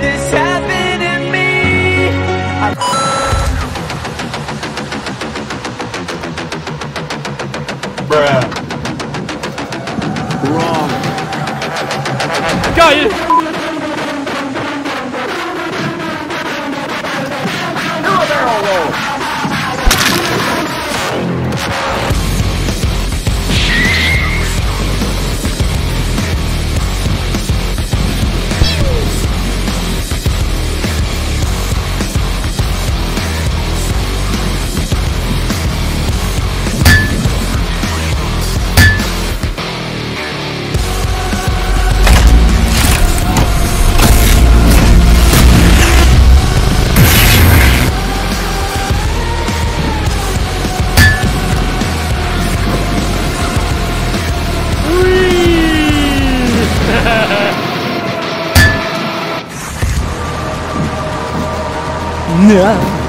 this happen to me? Bruh. Wrong. Geil! No.